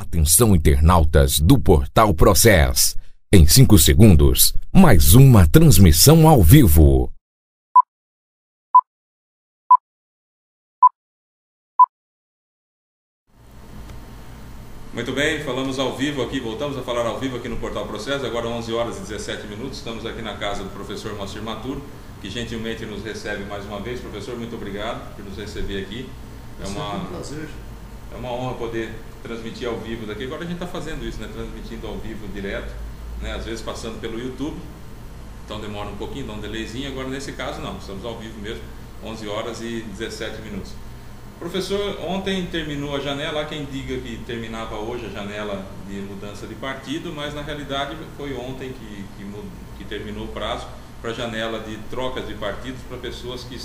Atenção, internautas do Portal Process. Em 5 segundos, mais uma transmissão ao vivo. Muito bem, falamos ao vivo aqui, voltamos a falar ao vivo aqui no Portal Process, agora 11h17, estamos aqui na casa do professor Moacir Matturro, que gentilmente nos recebe mais uma vez. Professor, muito obrigado por nos receber aqui. É uma honra poder transmitir ao vivo daqui. Agora a gente está fazendo isso, né? Transmitindo ao vivo direto, né? Às vezes passando pelo YouTube, então demora um pouquinho, dá um delayzinho. Agora nesse caso não, estamos ao vivo mesmo, 11h17. Professor, ontem terminou a janela, há quem diga que terminava hoje a janela de mudança de partido, mas na realidade foi ontem que terminou o prazo para a janela de trocas de partidos para pessoas que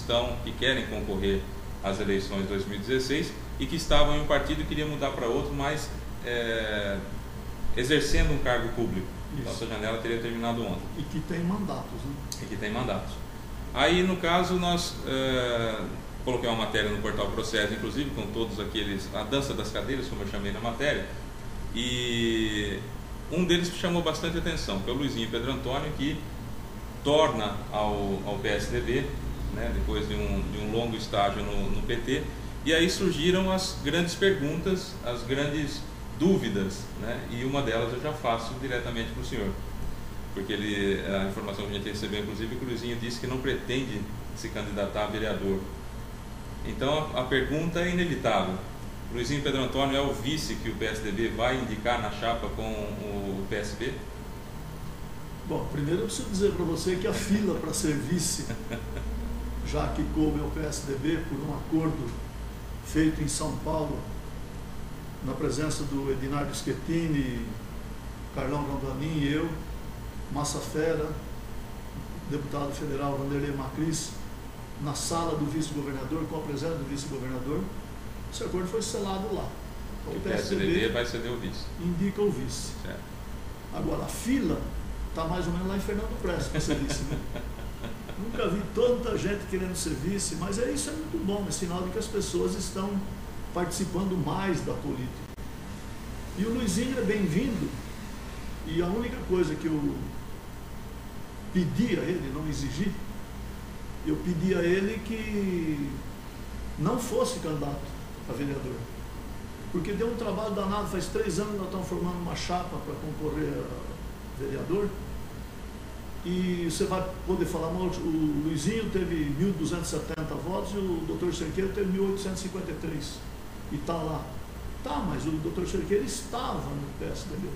querem concorrer às eleições de 2016 e que estavam em um partido e queriam mudar para outro, mas exercendo um cargo público. Isso. Nossa janela teria terminado ontem. E que tem mandatos, né? E que tem mandatos. Aí, no caso, nós... coloquei uma matéria no Portal Process, inclusive, com todos aqueles... A dança das cadeiras, como eu chamei na matéria. E um deles que chamou bastante atenção, que é o Luizinho Pedro Antônio, que torna ao PSDB, né, depois de um longo estágio no PT. E aí surgiram as grandes perguntas, as grandes dúvidas, né, e uma delas eu já faço diretamente para o senhor. Porque a informação que a gente recebeu, inclusive, é que o Luizinho disse que não pretende se candidatar a vereador. Então a pergunta é inevitável. Luizinho Pedro Antônio é o vice que o PSDB vai indicar na chapa com o PSB? Bom, primeiro eu preciso dizer para você que a fila para ser vice, já que coube ao PSDB por um acordo feito em São Paulo, na presença do Ednardo Schettini, Carlão Randallin e eu, Massafera, deputado federal Vanderlei Macris, na sala do vice-governador, com a presença do vice-governador, esse acordo foi selado lá. Então, o PSDB vai ceder o vice. Indica o vice. Certo. Agora, a fila está mais ou menos lá em Fernando Prestes para ser vice. Né? Nunca vi tanta gente querendo ser vice, mas isso é muito bom, é sinal de que as pessoas estão participando mais da política. E o Luizinho é bem-vindo, e a única coisa que eu pedi a ele, não exigi, eu pedi a ele que não fosse candidato a vereador, porque deu um trabalho danado, faz 3 anos que nós estamos formando uma chapa para concorrer a vereador, e você vai poder falar, o Luizinho teve 1.270 votos e o Dr. Cerqueira teve 1.853, e está lá. Tá, mas o Dr. Cerqueira estava no PSDB.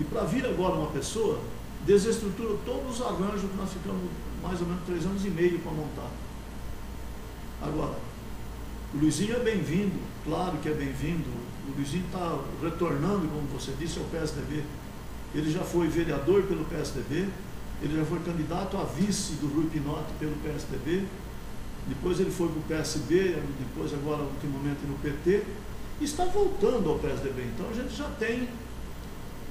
E para vir agora uma pessoa, desestrutura todos os arranjos que nós ficamos mais ou menos 3 anos e meio para montar. Agora, o Luizinho é bem-vindo, claro que é bem-vindo. O Luizinho está retornando, como você disse, ao PSDB. Ele já foi vereador pelo PSDB, ele já foi candidato a vice do Rui Pinotti pelo PSDB, depois ele foi para o PSB, depois agora, ultimamente, no PT, e está voltando ao PSDB. Então a gente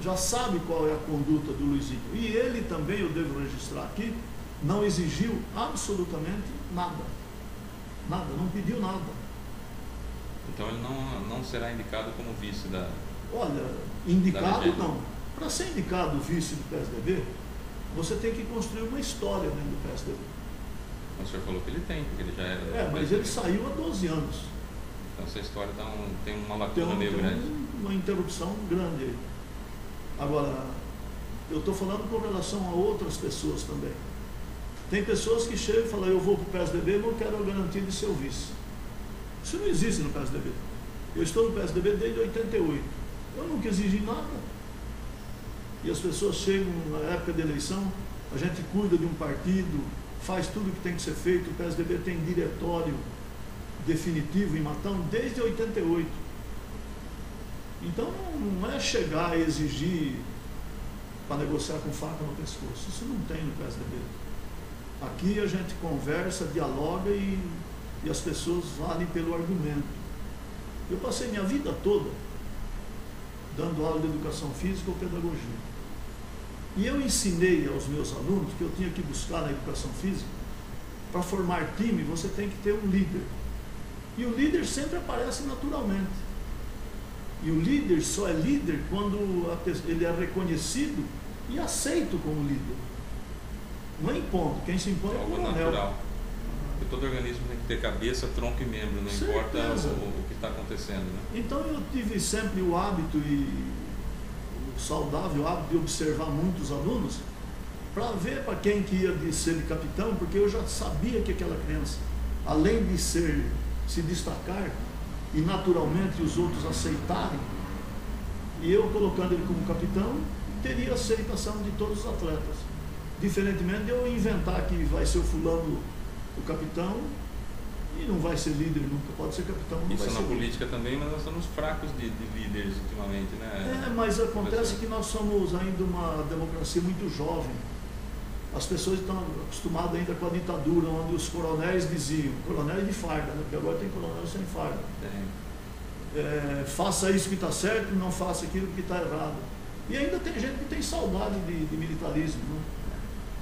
já sabe qual é a conduta do Luizinho. E ele também, eu devo registrar aqui, não exigiu absolutamente nada. Nada, não pediu nada. Então ele não será indicado como vice da... Olha, indicado não. Para ser indicado vice do PSDB, você tem que construir uma história dentro do PSDB. O senhor falou que ele tem, porque ele já era... mas ele saiu há 12 anos. Então essa história tem uma lacuna meio grande. Uma interrupção grande aí. Agora, eu estou falando com relação a outras pessoas também. Tem pessoas que chegam e falam, eu vou para o PSDB, não quero a garantia de seu vice. Isso não existe no PSDB. Eu estou no PSDB desde 88. Eu nunca exigi nada. E as pessoas chegam na época da eleição, a gente cuida de um partido, faz tudo o que tem que ser feito, o PSDB tem diretório definitivo em Matão desde 88. Então não é chegar a exigir para negociar com faca no pescoço. Isso não tem no PSDB. Aqui a gente conversa, dialoga e as pessoas valem pelo argumento. Eu passei minha vida toda dando aula de educação física ou pedagogia. E eu ensinei aos meus alunos que eu tinha que buscar na educação física, para formar time você tem que ter um líder. E o líder sempre aparece naturalmente. E o líder só é líder quando ele é reconhecido e aceito como líder. Não é impondo, quem se impõe é o coronel. E todo organismo tem que ter cabeça, tronco e membro, não importa o que está acontecendo. Né? Então eu tive sempre o hábito, e o saudável hábito, de observar muitos alunos para ver para quem que ia ser capitão, porque eu já sabia que aquela criança, além de se destacar e naturalmente os outros aceitarem, e eu colocando ele como capitão, teria aceitação de todos os atletas. Diferentemente de eu inventar que vai ser o fulano o capitão e não vai ser líder nunca, pode ser capitão, não vai ser líder. Isso na política também, mas nós estamos fracos de líderes ultimamente, né? É, mas acontece que nós somos ainda uma democracia muito jovem. As pessoas estão acostumadas ainda com a ditadura, onde os coronéis diziam, coronel de farda, né? Porque agora tem coronel sem farda. É, faça isso que está certo, não faça aquilo que está errado. E ainda tem gente que tem saudade de militarismo, né?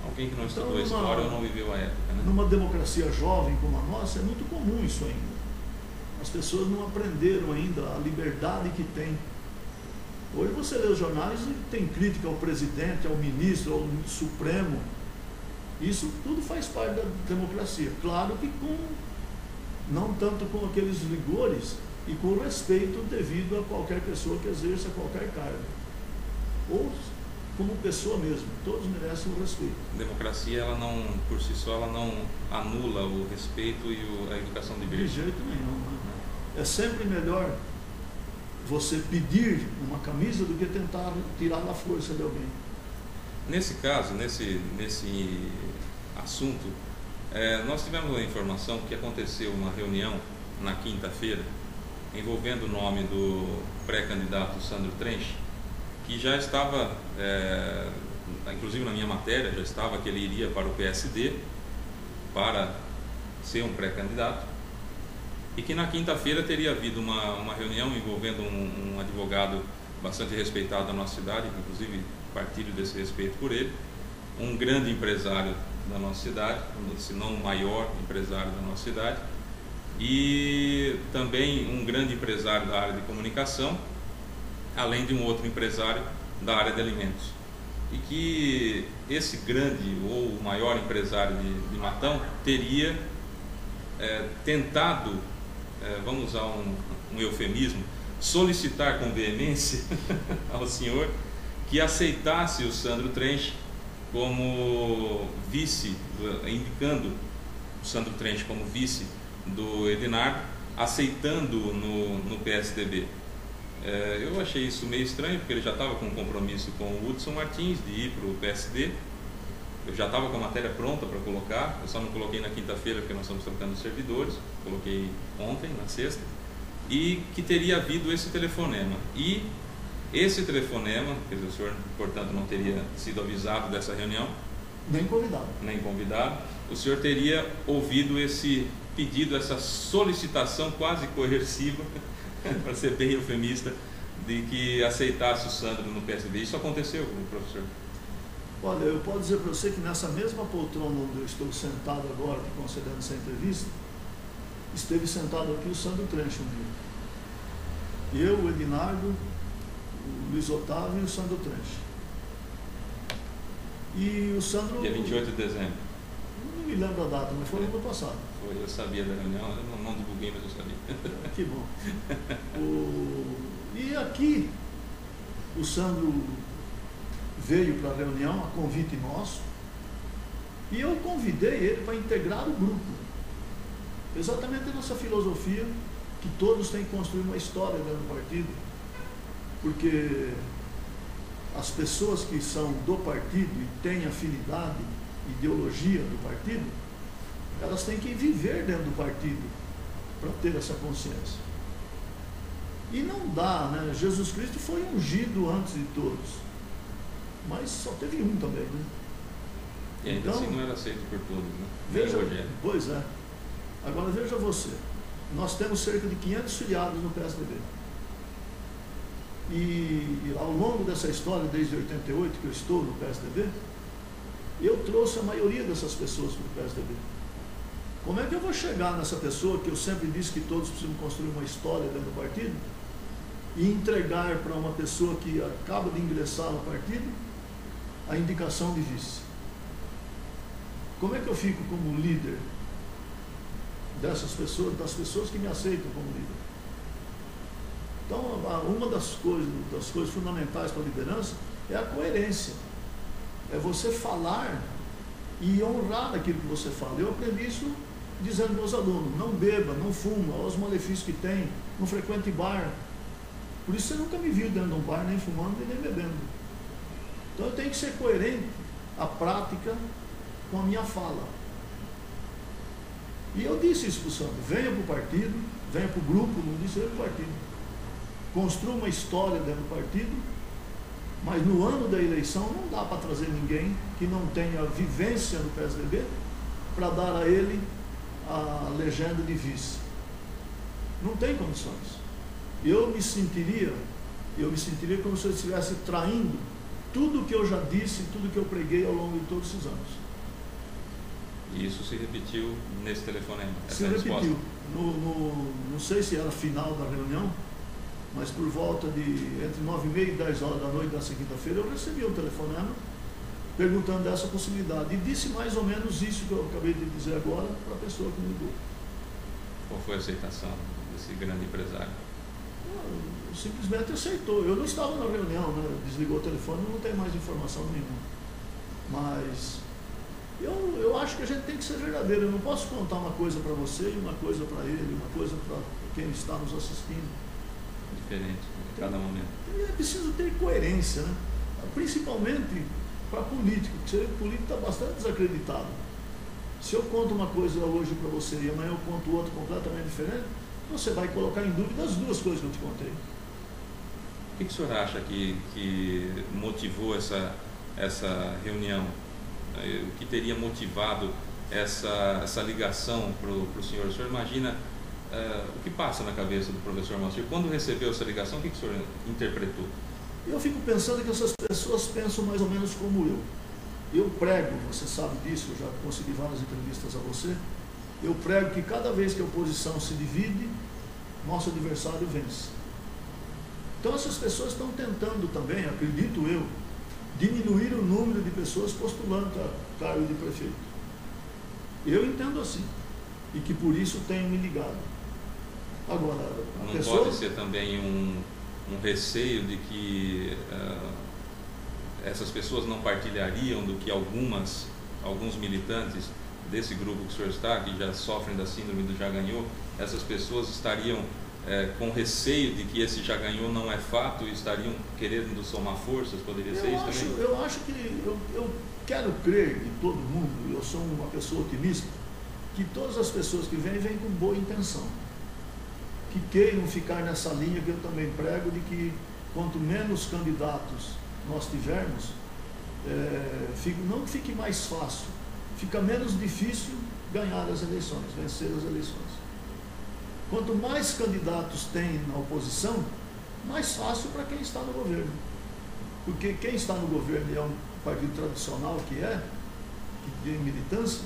Alguém que não estudou a história ou não viveu a época, né? Numa democracia jovem como a nossa, é muito comum isso ainda. As pessoas não aprenderam ainda a liberdade que tem. Hoje você lê os jornais e tem crítica ao presidente, ao ministro, ao Supremo. Isso tudo faz parte da democracia. Claro que não tanto com aqueles rigores e com o respeito devido a qualquer pessoa que exerça qualquer cargo. Ou como pessoa mesmo, todos merecem o respeito. A democracia, ela não, por si só, ela não anula o respeito e a educação de beijo. De jeito nenhum. Né? É sempre melhor você pedir uma camisa do que tentar tirar da força de alguém. Nesse caso, nesse assunto, nós tivemos a informação que aconteceu uma reunião na quinta-feira envolvendo o nome do pré-candidato Sandro Trench, que já estava, inclusive na minha matéria, já estava que ele iria para o PSD para ser um pré-candidato, e que na quinta-feira teria havido uma reunião envolvendo um advogado bastante respeitado da nossa cidade, inclusive partilho desse respeito por ele, um grande empresário da nossa cidade, se não o maior empresário da nossa cidade, e também um grande empresário da área de comunicação, além de um outro empresário da área de alimentos. E que esse grande ou o maior empresário de Matão teria tentado, vamos usar um eufemismo, solicitar com veemência ao senhor que aceitasse o Sandro Trench como vice, indicando o Sandro Trench como vice do Edinardo, aceitando no PSDB. Eu achei isso meio estranho, porque ele já estava com um compromisso com o Hudson Martins de ir para o PSD. Eu já estava com a matéria pronta para colocar, eu só não coloquei na quinta-feira porque nós estamos trocando servidores, coloquei ontem, na sexta, e que teria havido esse telefonema. E esse telefonema, quer dizer, o senhor, portanto, não teria sido avisado dessa reunião. Nem convidado. Nem convidado. O senhor teria ouvido esse pedido, essa solicitação quase coerciva, para ser bem eufemista, de que aceitasse o Sandro no PSB. Isso aconteceu, professor? Olha, eu posso dizer para você que nessa mesma poltrona onde eu estou sentado agora, concedendo essa entrevista, esteve sentado aqui o Sandro Trench um dia. Eu, o Edinardo, o Luiz Otávio e o Sandro Trench. E o Sandro... Dia 28 de dezembro. Não me lembro a data, mas foi no ano passado. Foi, eu sabia da reunião, eu não divulguei, mas eu sabia. Que bom. E aqui, o Sandro veio para a reunião, a convite nosso, e eu convidei ele para integrar o grupo. Exatamente a nossa filosofia, que todos têm que construir uma história dentro do partido, porque as pessoas que são do partido e têm afinidade, ideologia do partido, elas têm que viver dentro do partido para ter essa consciência. E não dá, né? Jesus Cristo foi ungido antes de todos, mas só teve um também, né? E ainda então, assim não era aceito por todos, né? Veja, pois é. Agora veja você, nós temos cerca de 500 filiados no PSDB. E ao longo dessa história, desde 88 que eu estou no PSDB, eu trouxe a maioria dessas pessoas para o PSDB. Como é que eu vou chegar nessa pessoa que eu sempre disse que todos precisam construir uma história dentro do partido e entregar para uma pessoa que acaba de ingressar no partido a indicação de vice. Como é que eu fico como líder dessas pessoas, das pessoas que me aceitam como líder? Então, uma das coisas fundamentais para a liderança é a coerência. É você falar e honrar aquilo que você fala. Eu aprendi isso dizendo aos meus alunos: não beba, não fuma, olha os malefícios que tem, não frequente bar. Por isso você nunca me viu dentro de um bar, nem fumando, nem bebendo. Então eu tenho que ser coerente a prática com a minha fala. E eu disse isso para o Sandro: venha para o partido, venha para o grupo, não disse venha para o partido. Construa uma história dentro do partido, mas no ano da eleição não dá para trazer ninguém que não tenha vivência no PSDB para dar a ele a legenda de vice. Não tem condições. Eu me sentiria como se eu estivesse traindo tudo que eu já disse, tudo que eu preguei ao longo de todos esses anos. E isso se repetiu nesse telefonema? Se repetiu. Não sei se era final da reunião, mas por volta de entre 9h30 e 10 horas da noite da segunda-feira eu recebi um telefonema perguntando dessa possibilidade. E disse mais ou menos isso que eu acabei de dizer agora para a pessoa que me ligou. Qual foi a aceitação desse grande empresário? Simplesmente aceitou. Eu não estava na reunião, né? Desligou o telefone, não tem mais informação nenhuma. Mas eu acho que a gente tem que ser verdadeiro. Eu não posso contar uma coisa para você e uma coisa para ele, uma coisa para quem está nos assistindo. Diferente em cada momento. É preciso ter coerência, né? Principalmente para político, porque o político está bastante desacreditado. Se eu conto uma coisa hoje para você e amanhã eu conto outra completamente diferente, você vai colocar em dúvida as duas coisas que eu te contei. O que o senhor acha que motivou essa reunião? O que teria motivado essa ligação para o senhor? O senhor imagina o que passa na cabeça do professor Moacir? Quando recebeu essa ligação, o que o senhor interpretou? Eu fico pensando que essas pessoas pensam mais ou menos como eu. Eu prego, você sabe disso, eu já consegui várias entrevistas a você. Eu prego que cada vez que a oposição se divide, nosso adversário vence. Então essas pessoas estão tentando também, acredito eu, diminuir o número de pessoas postulando a cargo de prefeito. Eu entendo assim, e que por isso tenho me ligado. Agora, não pessoa... pode ser também um receio de que essas pessoas não partilhariam do que alguns militantes desse grupo que o senhor está, que já sofrem da síndrome do já ganhou, essas pessoas estariam com receio de que esse já ganhou não é fato e estariam querendo somar forças? Poderia ser isso também? Eu acho que, eu quero crer que todo mundo, eu sou uma pessoa otimista, que todas as pessoas que vêm com boa intenção, que queiram ficar nessa linha que eu também prego, de que quanto menos candidatos nós tivermos, não fique mais fácil, fica menos difícil ganhar as eleições, vencer as eleições. Quanto mais candidatos tem na oposição, mais fácil para quem está no governo. Porque quem está no governo e é um partido tradicional que tem militância,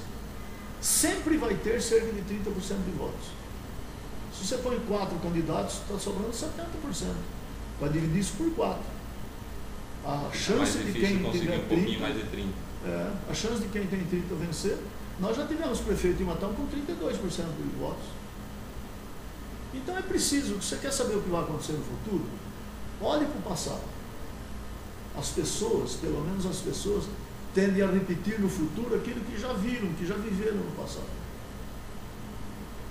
sempre vai ter cerca de 30% de votos. Se você põe 4 candidatos, está sobrando 70%. Vai dividir isso por 4. A chance de quem tiver 30, a chance de quem tem 30 vencer, nós já tivemos prefeito em Matão com 32% dos votos. Então é preciso, você quer saber o que vai acontecer no futuro? Olhe para o passado. As pessoas, pelo menos as pessoas, tendem a repetir no futuro aquilo que já viram, que já viveram no passado.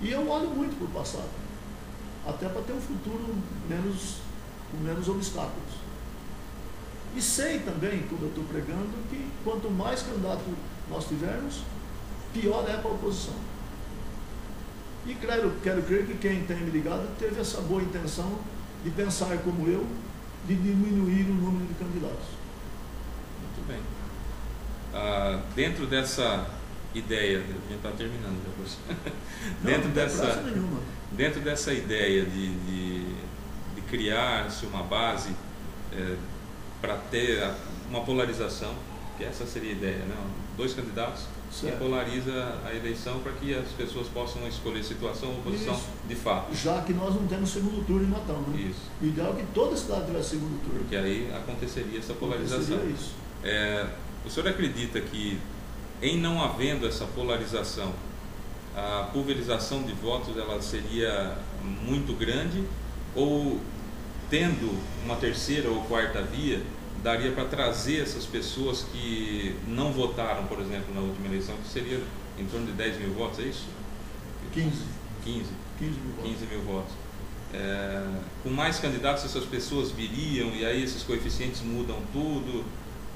E eu olho muito para o passado, até para ter um futuro com menos obstáculos. E sei também, quando eu estou pregando, que quanto mais candidato nós tivermos, pior é para a oposição. E quero crer que quem tem me ligado teve essa boa intenção de pensar como eu, de diminuir o número de candidatos. Muito bem. Dentro dessa ideia, a gente está terminando depois. Dentro dessa ideia de criar-se uma base para ter uma polarização, que essa seria a ideia, né? 2 candidatos Certo. E polariza a eleição para que as pessoas possam escolher situação ou oposição de fato. Já que nós não temos segundo turno em Matão, né? Isso. O ideal é que toda cidade tivesse segundo turno. Porque aí aconteceria essa polarização. Aconteceria isso. O senhor acredita que, em não havendo essa polarização, a pulverização de votos ela seria muito grande, ou tendo uma terceira ou quarta via, daria para trazer essas pessoas que não votaram, por exemplo, na última eleição, que seria em torno de 10 mil votos, é isso? 15 mil votos. Com mais candidatos, essas pessoas viriam e aí esses coeficientes mudam tudo?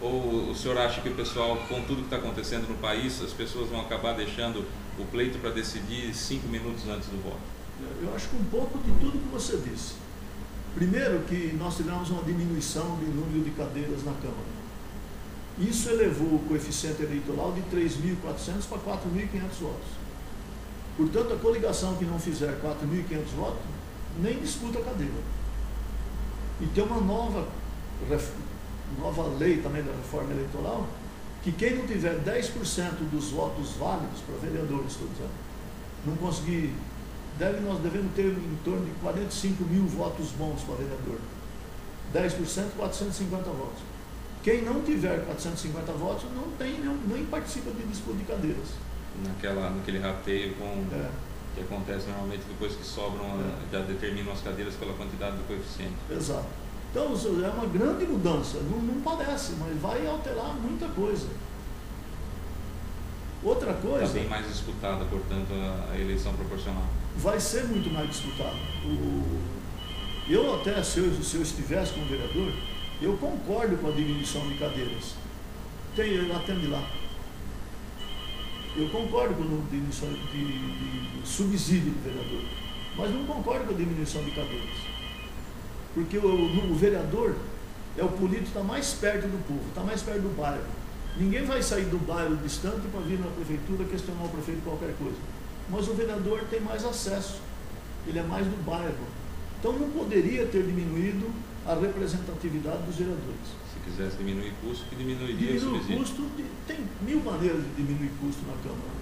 Ou o senhor acha que o pessoal, com tudo que está acontecendo no país, as pessoas vão acabar deixando o pleito para decidir 5 minutos antes do voto? Eu acho que um pouco de tudo que você disse. Primeiro, que nós tivemos uma diminuição de número de cadeiras na Câmara. Isso elevou o coeficiente eleitoral de 3.400 para 4.500 votos. Portanto, a coligação que não fizer 4.500 votos nem disputa a cadeira. E tem uma nova lei também da reforma eleitoral, que quem não tiver 10% dos votos válidos para vereadores, estou dizendo, não conseguir, nós devemos ter em torno de 45 mil votos bons para vereador. 10%, 450 votos. Quem não tiver 450 votos não tem, nem participa de disputa de cadeiras. Naquele rateio que acontece normalmente depois que sobram, já determinam as cadeiras pela quantidade do coeficiente. Exato. Então, é uma grande mudança, não parece, mas vai alterar muita coisa. Outra coisa... Está bem mais disputada, portanto, a eleição proporcional. Vai ser muito mais disputada. Eu até, se eu estivesse como vereador, eu concordo com a diminuição de cadeiras. Tem até de lá. Eu concordo com a diminuição de subsídio de vereador, mas não concordo com a diminuição de cadeiras. Porque o vereador é o político que está mais perto do povo, está mais perto do bairro. Ninguém vai sair do bairro distante para vir na prefeitura questionar o prefeito qualquer coisa. Mas o vereador tem mais acesso, ele é mais do bairro. Então não poderia ter diminuído a representatividade dos vereadores. Se quisesse diminuir custo, que diminuiria o subsídio? Diminuir custo, tem mil maneiras de diminuir custo na Câmara.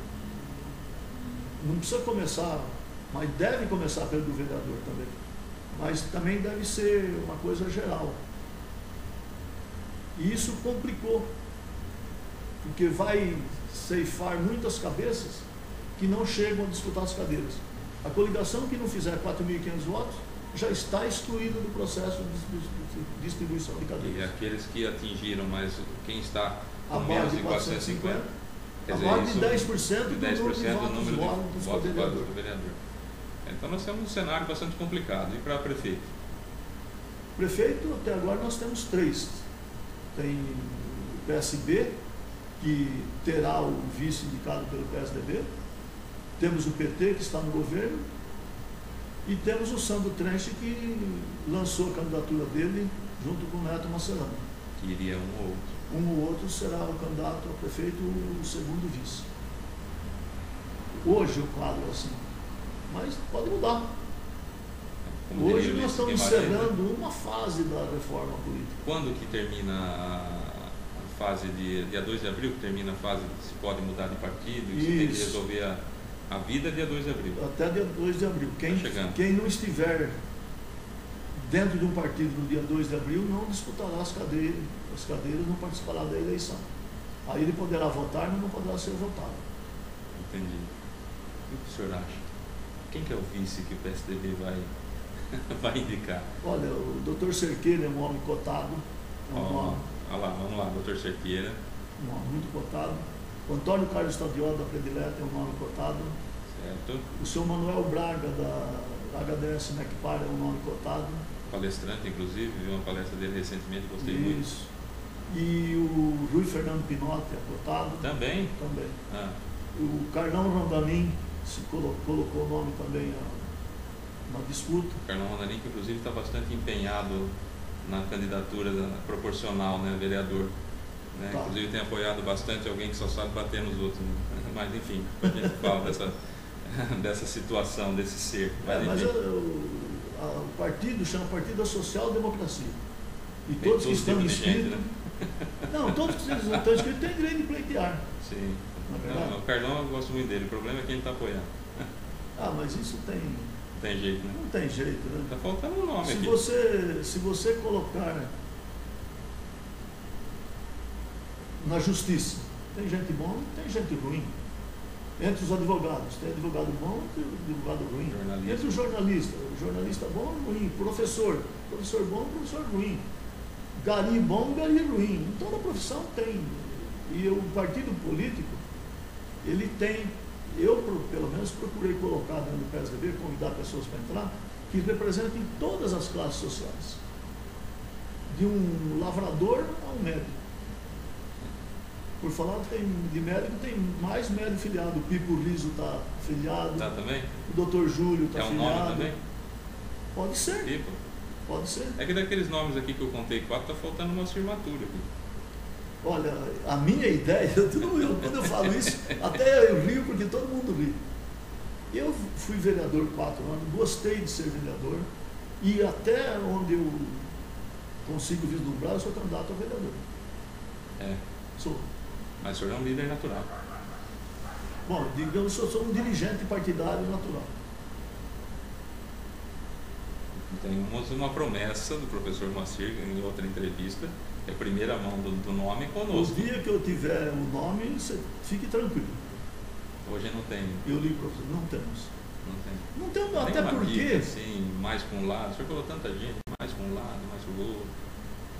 Não precisa começar, mas deve começar pelo vereador também. Mas também deve ser uma coisa geral. E isso complicou, porque vai ceifar muitas cabeças que não chegam a disputar as cadeiras. A coligação que não fizer 4.500 votos já está excluída do processo de distribuição de cadeiras. E aqueles que atingiram, mas quem está com menos de 450? Abaixo de 10% do número de votos do vereador. Então nós temos um cenário bastante complicado. E para prefeito? Prefeito, até agora nós temos 3. Tem o PSB, que terá o vice indicado pelo PSDB. Temos o PT, que está no governo. E temos o Sandro Trench, que lançou a candidatura dele junto com o Neto Macerano. Que iria um ou outro. Um ou outro será o candidato a prefeito, o segundo vice. Hoje o quadro é assim. Mas pode mudar. Hoje nós estamos encerrando uma fase da reforma política. Quando que termina a fase de... Dia 2 de abril que termina a fase de se pode mudar de partido, e se tem que resolver a vida, dia 2 de abril. Até dia 2 de abril. Quem não estiver dentro de um partido no dia 2 de abril não disputará as cadeiras, não participará da eleição. Aí ele poderá votar, mas não poderá ser votado. Entendi. O que o senhor acha? Quem que é o vice que o PSDB vai indicar? Olha, o Dr. Cerqueira é um homem cotado. Vamos lá, Dr. Cerqueira. Um homem muito cotado. O Antônio Carlos Taviola, da Predilete, é um homem cotado. Certo. O senhor Manuel Braga, da HDS Macpar, é um homem cotado. Palestrante, inclusive, vi uma palestra dele recentemente, gostei muito. Isso. E o Rui Fernando Pinotti é cotado. Também? Também. Ah. O Carlão Randallin se colocou o nome também na disputa. O Carlão Ronaninho, que inclusive está bastante empenhado na candidatura proporcional, né, vereador. Né? Tá. Inclusive tem apoiado bastante alguém que só sabe bater nos outros. Né? Mas enfim, a gente fala dessa situação, desse ser. Mas o partido chama Partido Social Democracia. E todos que estão inscritos... Né? Não, todos que estão inscritos têm direito de pleitear. Sim. Não, o Carlão eu gosto muito dele, o problema é quem está apoiando. Ah, mas isso tem... Não tem jeito, né? Não tem jeito, né? Está faltando um nome aqui. Se você colocar na justiça, tem gente bom e tem gente ruim. Entre os advogados, tem advogado bom e advogado ruim. Jornalista. Entre o jornalista bom e ruim. Professor, professor bom e professor ruim. Gari bom, gari ruim. Em toda profissão tem. E o partido político, ele tem, eu pelo menos procurei colocar dentro do PSDB, convidar pessoas para entrar, que representem todas as classes sociais. De um lavrador a um médico. Por falar de médico, tem mais médico filiado. O Pipo Riso está filiado. Tá também? O Dr. Júlio está filiado. É um nome também? Pode ser. Pipo. Pode ser. É que daqueles nomes aqui que eu contei 4, está faltando uma afirmatura aqui. Olha, a minha ideia, quando eu falo isso, até eu rio porque todo mundo ri. Eu fui vereador 4 anos, gostei de ser vereador e até onde eu consigo vislumbrar, eu sou candidato a vereador. É. Sou. Mas o senhor é um líder natural. Bom, digamos que eu sou um dirigente partidário natural. Tem uma promessa do professor Moacir em outra entrevista, é a primeira mão do nome conosco. O dia que eu tiver o nome, você fique tranquilo. Hoje não tem. Eu li, professor, não temos. Não tem. Não temos, até porque... Dica, assim, mais para um lado, o senhor falou tanta gente, mais para um lado, mais para o outro.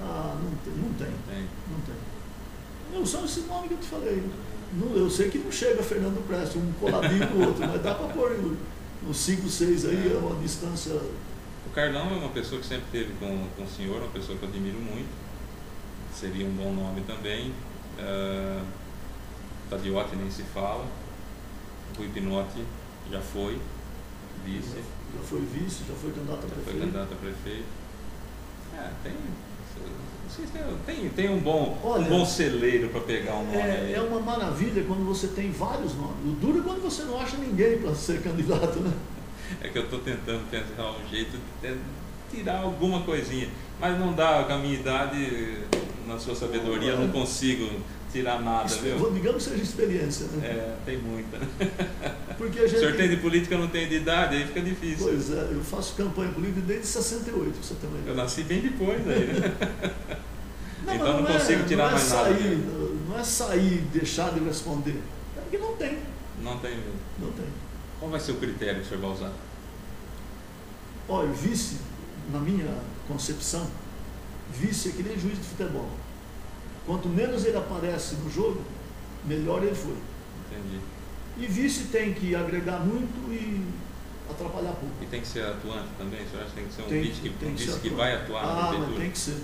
Ah, não tem. Não tem. Não tem. Não são esse nome que eu te falei. Não, eu sei que não chega Fernando Prestes, um coladinho com o outro, mas dá para pôr uns 5, 6 aí, é uma distância. O Carlão é uma pessoa que sempre teve com o senhor, uma pessoa que eu admiro muito. Seria um bom nome também. Tadiotti nem se fala. Rui Pinotti já foi vice. Já foi vice, já foi candidato a prefeito. Foi candidato a prefeito. É, tem. Tem um bom celeiro para pegar um nome. É uma maravilha quando você tem vários nomes. O duro é quando você não acha ninguém para ser candidato, né? É que eu estou tentando pensar um jeito de tirar alguma coisinha. Mas não dá, com a minha idade, na sua sabedoria, eu não consigo tirar nada. Viu? Digamos que seja experiência, né? É, tem muita. Porque a gente... O senhor tem de política, eu não tenho de idade, aí fica difícil. Pois é, eu faço campanha política desde 68, você também. Eu nasci bem depois daí, né? Não, então não consigo tirar mais nada. Não é sair, deixar de responder. É porque não tem. Não tem mesmo. Não tem. Qual vai ser o critério que o senhor vai usar? Olha, vice, na minha concepção, vice é que nem juiz de futebol. Quanto menos ele aparece no jogo, melhor ele foi. Entendi. E vice tem que agregar muito e atrapalhar pouco. E tem que ser atuante também? O senhor acha que tem que ser um vice que vai atuar na prefeitura? Ah, tem que ser.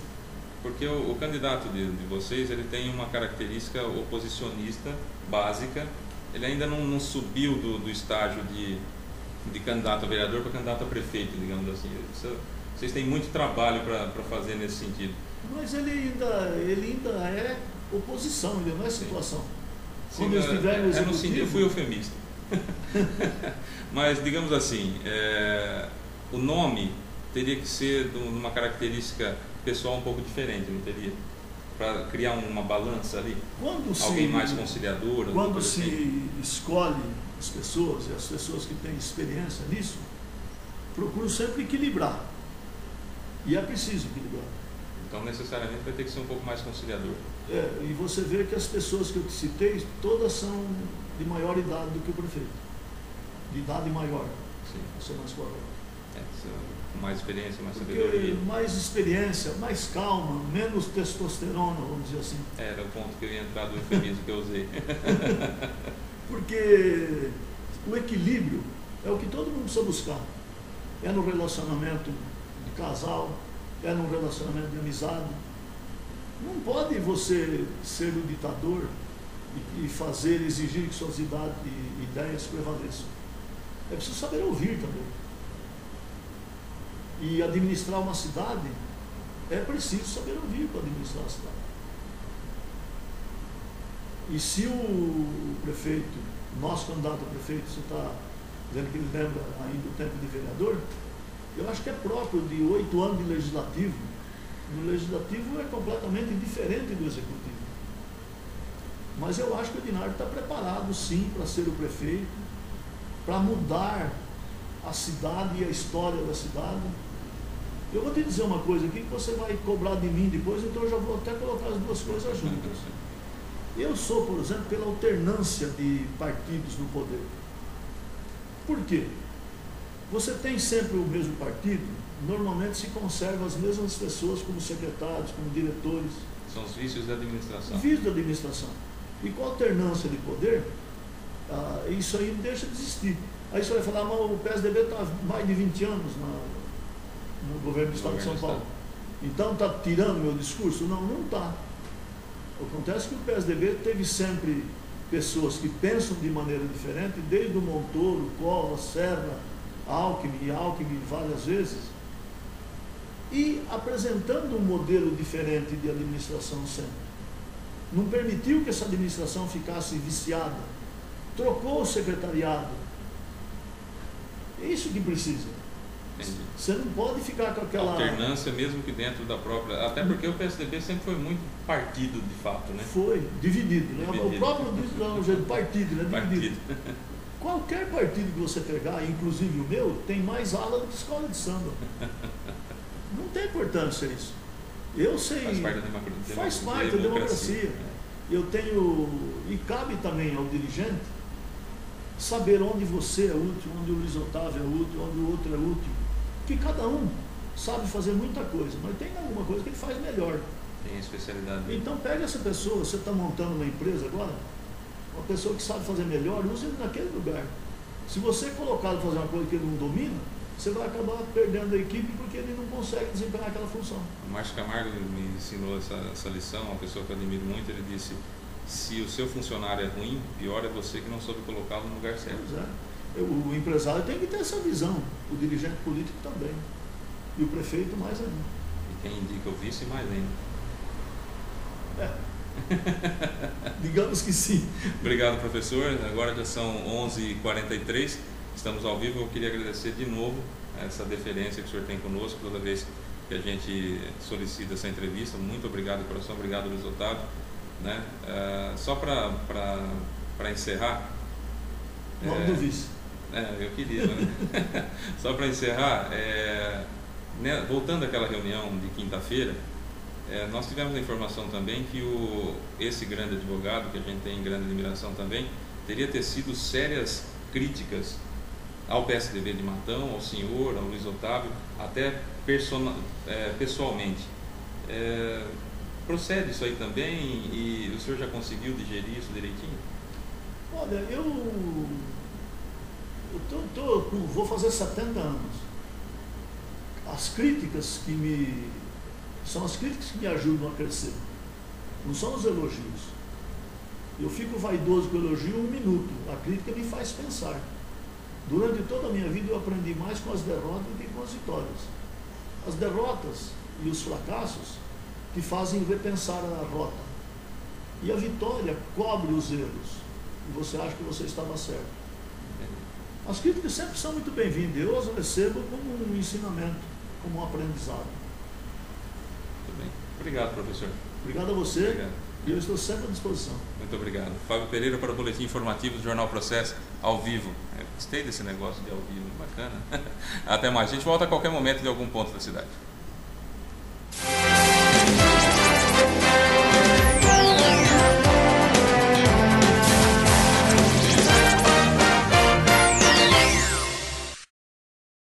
Porque o candidato de vocês, ele tem uma característica oposicionista básica. Ele ainda não subiu do estágio de candidato a vereador para candidato a prefeito, digamos assim. Vocês têm muito trabalho para fazer nesse sentido. Mas ele ainda é oposição, ele não é situação. Sim. Quando eu no sentido, eu fui eufemista. Mas, digamos assim, o nome teria que ser de uma característica pessoal um pouco diferente, não teria? Para criar uma balança ali? Alguém mais conciliador? Quando se escolhe as pessoas, e as pessoas que têm experiência nisso, procuram sempre equilibrar. E é preciso equilibrar. Então, necessariamente, vai ter que ser um pouco mais conciliador. É, e você vê que as pessoas que eu te citei, todas são de maior idade do que o prefeito. De idade maior. Sim. Você mais qual é? Mais experiência, mais sabedoria. Mais experiência, mais calma, menos testosterona, vamos dizer assim. Era o ponto que eu ia entrar do eufemismo que eu usei. Porque o equilíbrio é o que todo mundo precisa buscar. É no relacionamento de casal, é num relacionamento de amizade. Não pode você ser o ditador e exigir que suas ideias prevaleçam. É preciso saber ouvir também. E administrar uma cidade, é preciso saber ouvir para administrar a cidade. E se o prefeito, nosso candidato a prefeito, você está dizendo que ele lembra ainda o tempo de vereador, eu acho que é próprio de 8 anos de legislativo. O legislativo é completamente diferente do executivo. Mas eu acho que o Dinário está preparado, sim, para ser o prefeito, para mudar a cidade e a história da cidade. Eu vou te dizer uma coisa aqui que você vai cobrar de mim depois, então eu já vou até colocar as duas coisas juntas. Eu sou, por exemplo, pela alternância de partidos no poder. Por quê? Você tem sempre o mesmo partido, normalmente se conserva as mesmas pessoas como secretários, como diretores. São os vícios da administração. Vícios da administração. E com a alternância de poder, isso aí deixa de existir. Aí você vai falar, mas o PSDB está há mais de 20 anos no governo do Estado de São Paulo. Então está tirando meu discurso? Não, não está. Acontece que o PSDB teve sempre pessoas que pensam de maneira diferente, desde o Montoro, Cola, Serra, Alckmin várias vezes, e apresentando um modelo diferente de administração sempre. Não permitiu que essa administração ficasse viciada, trocou o secretariado. É isso que precisa. Entendi. Você não pode ficar com aquela alternância mesmo que dentro da própria, até porque o PSDB sempre foi muito partido de fato, né? Foi, dividido, né? Dividido. O próprio jeito partido, né? Dividido. Partido. Qualquer partido que você pegar, inclusive o meu, tem mais ala do que escola de samba. Não tem importância isso. Eu sei. Faz parte da democracia. Faz parte da democracia. Eu tenho. E cabe também ao dirigente saber onde você é útil, onde o Luiz Otávio é útil, onde o outro é útil. Porque cada um sabe fazer muita coisa, mas tem alguma coisa que ele faz melhor. Tem especialidade. Então pega essa pessoa, você está montando uma empresa agora, uma pessoa que sabe fazer melhor, use ele naquele lugar. Se você é colocado a fazer uma coisa que ele não domina, você vai acabar perdendo a equipe porque ele não consegue desempenhar aquela função. O Márcio Camargo me ensinou essa lição, uma pessoa que eu admiro muito, ele disse: se o seu funcionário é ruim, pior é você que não soube colocá-lo no lugar certo. Pois é. O empresário tem que ter essa visão, o dirigente político também, e o prefeito mais ainda. E quem indica o vice mais ainda. É. Digamos que sim. Obrigado, professor. Agora já são 11h43, estamos ao vivo. Eu queria agradecer de novo essa deferência que o senhor tem conosco toda vez que a gente solicita essa entrevista. Muito obrigado, coração. Obrigado, Luiz Otávio. Né? Só para encerrar, eu queria, né? Só para encerrar, né, voltando àquela reunião de quinta-feira, nós tivemos a informação também que esse grande advogado, que a gente tem grande admiração também, teria tecido sérias críticas ao PSDB de Matão, ao senhor, ao Luiz Otávio, até pessoalmente. Procede isso aí também, e o senhor já conseguiu digerir isso direitinho? Olha, eu vou fazer 70 anos. As críticas que me... são as críticas que me ajudam a crescer. Não são os elogios. Eu fico vaidoso com o elogio um minuto. A crítica me faz pensar. Durante toda a minha vida eu aprendi mais com as derrotas do que com as vitórias. As derrotas e os fracassos te fazem repensar a rota. E a vitória cobre os erros. E você acha que você estava certo. As críticas sempre são muito bem-vindas. Eu as recebo como um ensinamento, como um aprendizado. Obrigado, professor. Obrigado a você. Obrigado. E eu estou sempre à disposição. Muito obrigado. Fábio Pereira para o Boletim Informativo do Jornal Process, ao vivo. Eu gostei desse negócio de ao vivo, bacana. Até mais. A gente volta a qualquer momento de algum ponto da cidade.